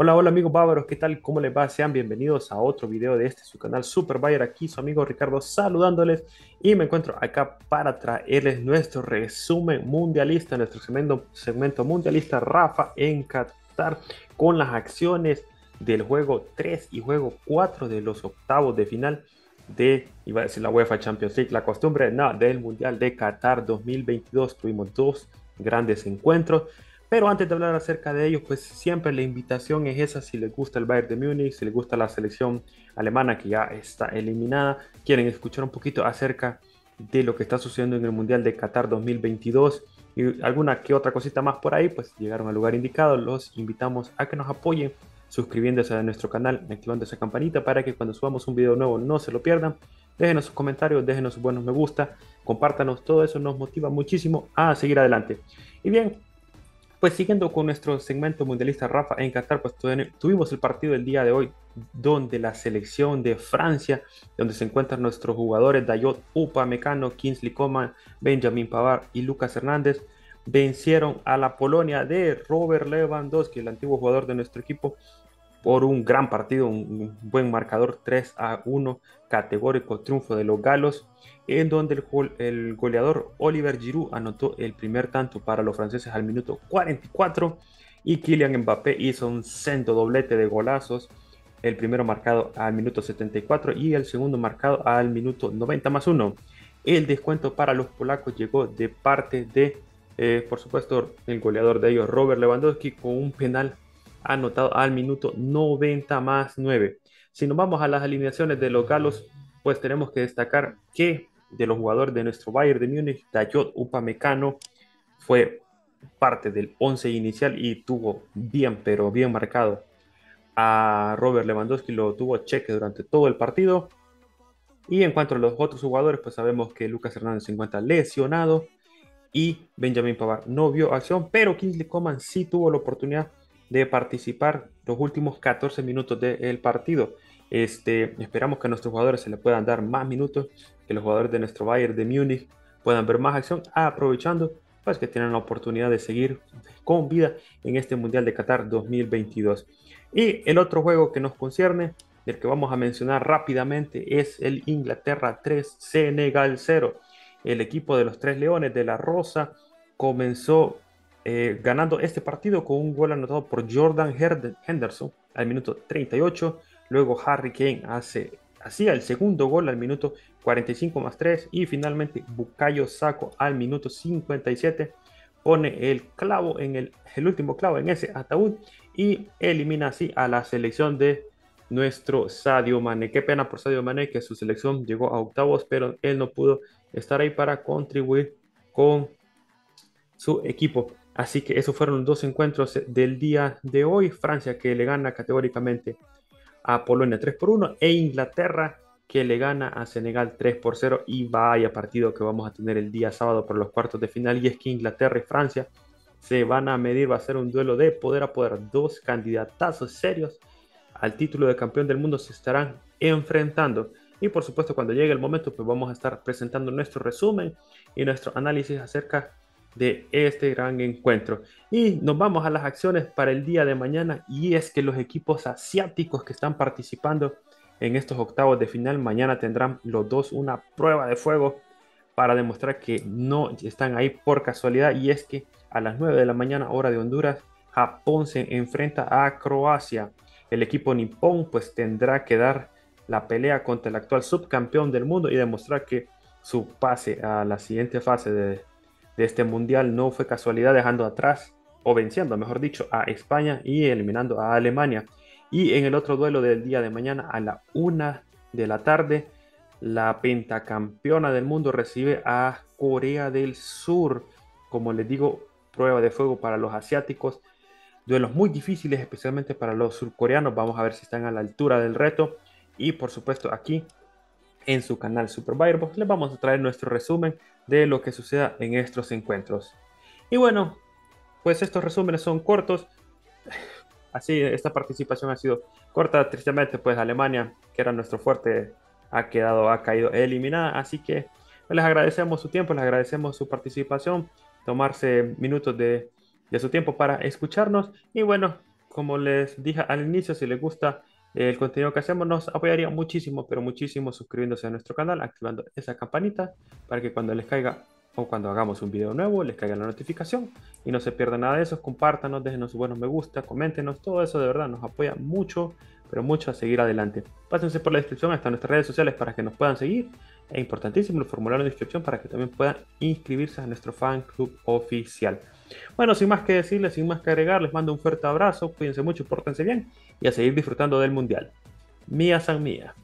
Hola, hola amigos bávaros, ¿qué tal? ¿Cómo les va? Sean bienvenidos a otro video de este, su canal Super Bayern, aquí su amigo Ricardo saludándoles y me encuentro acá para traerles nuestro resumen mundialista, nuestro segmento mundialista Rafa en Qatar con las acciones del juego 3 y juego 4 de los octavos de final de, iba a decir la UEFA Champions League, la costumbre, no, del Mundial de Qatar 2022. Tuvimos dos grandes encuentros, pero antes de hablar acerca de ellos, pues siempre la invitación es esa: si les gusta el Bayern de Múnich, si les gusta la selección alemana que ya está eliminada, quieren escuchar un poquito acerca de lo que está sucediendo en el Mundial de Qatar 2022 y alguna que otra cosita más por ahí, pues llegaron al lugar indicado. Los invitamos a que nos apoyen suscribiéndose a nuestro canal, activando esa campanita para que cuando subamos un video nuevo no se lo pierdan. Déjenos sus comentarios, déjenos sus buenos me gusta, compártanos, todo eso nos motiva muchísimo a seguir adelante. Y bien, pues siguiendo con nuestro segmento mundialista Rafa en Qatar, pues tuvimos el partido del día de hoy, donde la selección de Francia, donde se encuentran nuestros jugadores Dayot Upamecano, Kingsley Coman, Benjamin Pavard y Lucas Hernández, vencieron a la Polonia de Robert Lewandowski, el antiguo jugador de nuestro equipo, por un gran partido, un buen marcador, 3-1, categórico triunfo de los galos, en donde el goleador Oliver Giroud anotó el primer tanto para los franceses al minuto 44 y Kylian Mbappé hizo un sendo doblete de golazos, el primero marcado al minuto 74 y el segundo marcado al minuto 90+1. El descuento para los polacos llegó de parte de, por supuesto, el goleador de ellos, Robert Lewandowski, con un penal anotado al minuto 90+9. Si nos vamos a las alineaciones de los galos, pues tenemos que destacar que de los jugadores de nuestro Bayern de Múnich, Dayot Upamecano fue parte del 11 inicial y tuvo bien, pero bien marcado a Robert Lewandowski, lo tuvo cheque durante todo el partido. Y en cuanto a los otros jugadores, pues sabemos que Lucas Hernández se encuentra lesionado y Benjamin Pavard no vio acción, pero Kingsley Coman sí tuvo la oportunidad de participar los últimos 14 minutos del partido. Esperamos que a nuestros jugadores se les puedan dar más minutos, que los jugadores de nuestro Bayern de Múnich puedan ver más acción, aprovechando pues que tienen la oportunidad de seguir con vida en este Mundial de Qatar 2022. Y el otro juego que nos concierne, del que vamos a mencionar rápidamente, es el Inglaterra 3, Senegal 0. El equipo de los Tres Leones de la Rosa comenzó ganando este partido con un gol anotado por Jordan Henderson al minuto 38, luego Harry Kane hacía el segundo gol al minuto 45+3 y finalmente Bukayo Saka al minuto 57 pone el clavo en el último clavo en ese ataúd y elimina así a la selección de nuestro Sadio Mane. Qué pena por Sadio Mane, que su selección llegó a octavos, pero él no pudo estar ahí para contribuir con su equipo. Así que esos fueron los dos encuentros del día de hoy. Francia, que le gana categóricamente a Polonia 3-1, e Inglaterra, que le gana a Senegal 3-0. Y vaya partido que vamos a tener el día sábado por los cuartos de final. Y es que Inglaterra y Francia se van a medir. Va a ser un duelo de poder a poder. Dos candidatazos serios al título de campeón del mundo se estarán enfrentando. Y por supuesto, cuando llegue el momento, pues vamos a estar presentando nuestro resumen y nuestro análisis acerca de este gran encuentro. Y nos vamos a las acciones para el día de mañana, y es que los equipos asiáticos que están participando en estos octavos de final mañana tendrán los dos una prueba de fuego para demostrar que no están ahí por casualidad, y es que a las 9 de la mañana hora de Honduras, Japón se enfrenta a Croacia. El equipo nipón pues tendrá que dar la pelea contra el actual subcampeón del mundo y demostrar que su pase a la siguiente fase de este mundial no fue casualidad, dejando atrás, o venciendo mejor dicho, a España y eliminando a Alemania. Y en el otro duelo del día de mañana a la 1 de la tarde, la pentacampeona del mundo recibe a Corea del Sur. Como les digo, prueba de fuego para los asiáticos, duelos muy difíciles especialmente para los surcoreanos. Vamos a ver si están a la altura del reto. Y por supuesto, aquí en su canal Super Bayern les vamos a traer nuestro resumen de lo que suceda en estos encuentros. Y bueno, pues estos resúmenes son cortos. Así, esta participación ha sido corta. Tristemente, pues Alemania, que era nuestro fuerte, ha caído eliminada. Así que les agradecemos su tiempo, les agradecemos su participación, tomarse minutos de su tiempo para escucharnos. Y bueno, como les dije al inicio, si les gusta el contenido que hacemos, nos apoyaría muchísimo, pero muchísimo, suscribiéndose a nuestro canal, activando esa campanita para que cuando les caiga o cuando hagamos un video nuevo les caiga la notificación y no se pierda nada de eso. Compártanos, déjenos sus buenos me gusta, coméntenos, todo eso de verdad nos apoya mucho, pero mucho a seguir adelante. Pásense por la descripción hasta nuestras redes sociales para que nos puedan seguir. Es importantísimo el formulario de inscripción para que también puedan inscribirse a nuestro fan club oficial. Bueno, sin más que decirles, sin más que agregar, les mando un fuerte abrazo, cuídense mucho, pórtense bien y a seguir disfrutando del mundial. Mía San Mía.